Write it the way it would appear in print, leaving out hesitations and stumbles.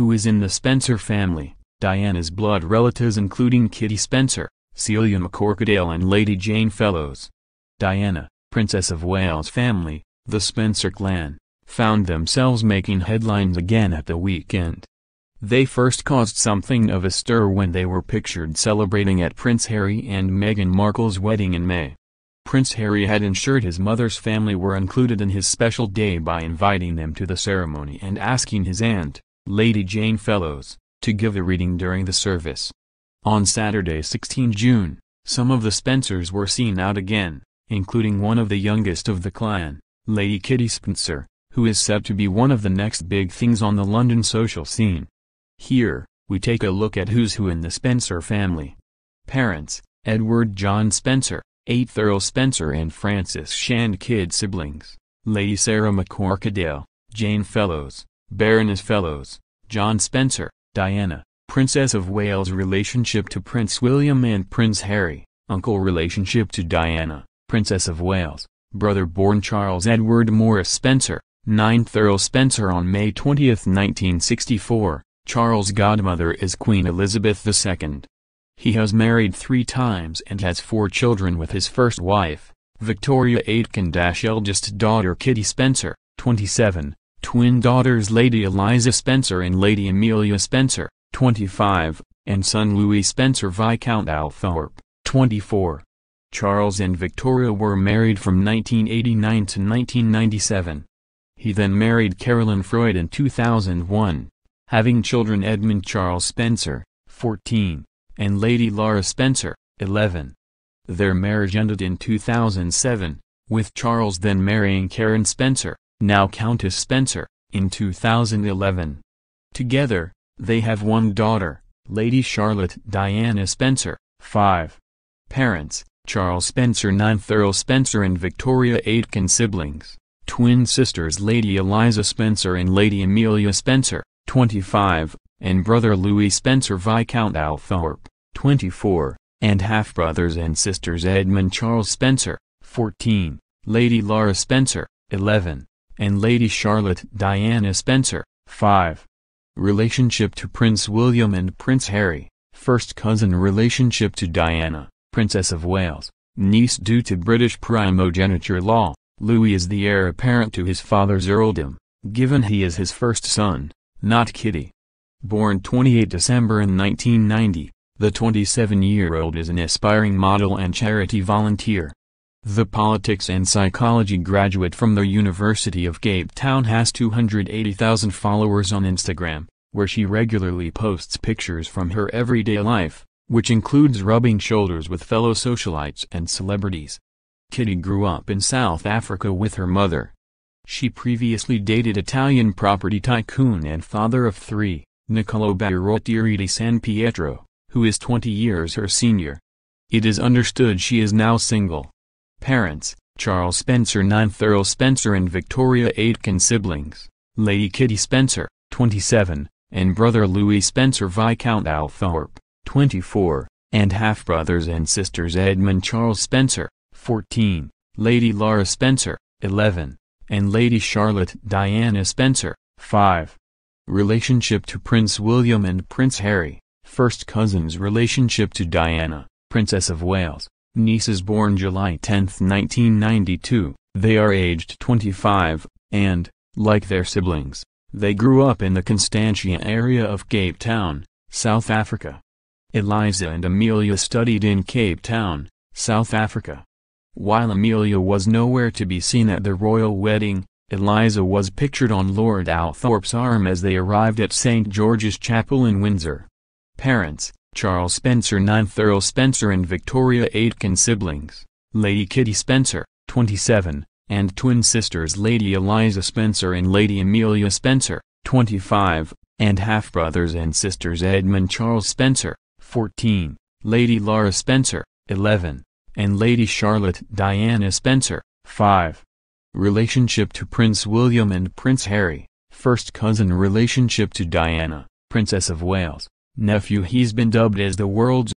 who is in the Spencer family, Diana's blood relatives including Kitty Spencer, Celia McCorquodale and Lady Jane Fellowes. Diana, Princess of Wales family, the Spencer clan, found themselves making headlines again at the weekend. They first caused something of a stir when they were pictured celebrating at Prince Harry and Meghan Markle's wedding in May. Prince Harry had ensured his mother's family were included in his special day by inviting them to the ceremony and asking his aunt, Lady Jane Fellowes, to give a reading during the service. On Saturday, 16 June, some of the Spencers were seen out again, including one of the youngest of the clan, Lady Kitty Spencer, who is said to be one of the next big things on the London social scene. Here, we take a look at who's who in the Spencer family. Parents, Edward John Spencer, 8th Earl Spencer and Francis Shand Kidd siblings, Lady Sarah McCorquodale, Jane Fellowes, Baroness Fellowes, John Spencer, Diana, Princess of Wales relationship to Prince William and Prince Harry, uncle relationship to Diana, Princess of Wales, brother born Charles Edward Maurice Spencer, 9th Earl Spencer on May 20, 1964. Charles' godmother is Queen Elizabeth II. He has married 3 times and has 4 children with his first wife, Victoria Aitken - eldest daughter Kitty Spencer, 27, twin daughters Lady Eliza Spencer and Lady Amelia Spencer, 25, and son Louis Spencer Viscount Althorp, 24. Charles and Victoria were married from 1989 to 1997. He then married Carolyn Freud in 2001. Having children Edmund Charles Spencer, 14, and Lady Laura Spencer, 11. Their marriage ended in 2007, with Charles then marrying Karen Spencer, now Countess Spencer, in 2011. Together, they have 1 daughter, Lady Charlotte Diana Spencer, 5. Parents, Charles Spencer 9th Earl Spencer and Victoria Aitken siblings, twin sisters Lady Eliza Spencer and Lady Amelia Spencer, 25, and brother Louis Spencer Viscount Althorp, 24, and half-brothers and sisters Edmund Charles Spencer, 14, Lady Laura Spencer, 11, and Lady Charlotte Diana Spencer, 5. Relationship to Prince William and Prince Harry, first cousin relationship to Diana, Princess of Wales, niece due to British primogeniture law. Louis is the heir apparent to his father's earldom, given he is his first son, not Kitty. Born 28 December in 1990, the 27-year-old is an aspiring model and charity volunteer. The politics and psychology graduate from the University of Cape Town has 280,000 followers on Instagram, where she regularly posts pictures from her everyday life, which includes rubbing shoulders with fellow socialites and celebrities. Kitty grew up in South Africa with her mother. She previously dated Italian property tycoon and father of 3, Nicolo Barottieri di San Pietro, who is 20 years her senior. It is understood she is now single. Parents, Charles Spencer 9th Earl Spencer and Victoria Aitken siblings, Lady Kitty Spencer, 27, and brother Louis Spencer Viscount Althorp, 24, and half-brothers and sisters Edmund Charles Spencer, 14, Lady Laura Spencer, 11. And Lady Charlotte Diana Spencer, 5. Relationship to Prince William and Prince Harry, first cousins relationship to Diana, Princess of Wales, nieces born July 10, 1992, they are aged 25, and, like their siblings, they grew up in the Constantia area of Cape Town, South Africa. Eliza and Amelia studied in Cape Town, South Africa. While Amelia was nowhere to be seen at the royal wedding, Eliza was pictured on Lord Althorp's arm as they arrived at St. George's Chapel in Windsor. Parents, Charles Spencer 9th Earl Spencer and Victoria Aitken siblings, Lady Kitty Spencer, 27, and twin sisters Lady Eliza Spencer and Lady Amelia Spencer, 25, and half-brothers and sisters Edmund Charles Spencer, 14, Lady Laura Spencer, 11. And Lady Charlotte Diana Spencer, 5. Relationship to Prince William and Prince Harry, first cousin relationship to Diana, Princess of Wales, nephew. He's been dubbed as the world's